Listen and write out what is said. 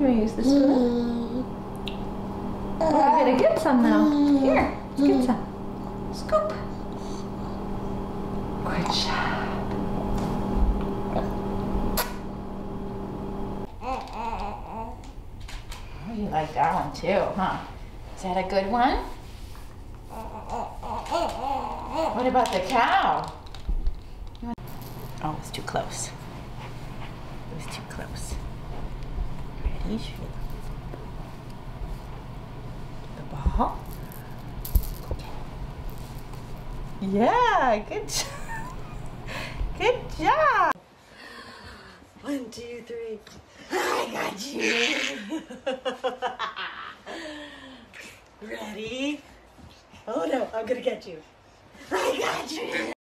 You want to use this spoon? We're going to get some now. Here, let's get some. Scoop. Good job. Oh, you like that one too, huh? Is that a good one? What about the cow? Oh, it's too close. It was too close. Ready? The ball. Yeah, good job. Good job. 1, 2, 3. I got you. Ready? Oh no, I'm gonna get you. I got you.